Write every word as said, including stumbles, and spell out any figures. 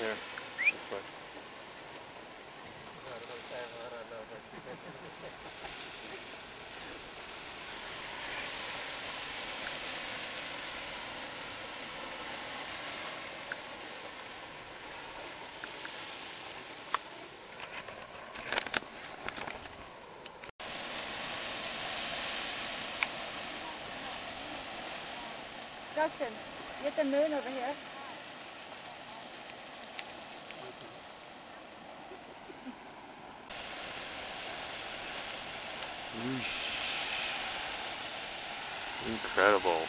Here, this way. Justin, get the moon over here. Incredible.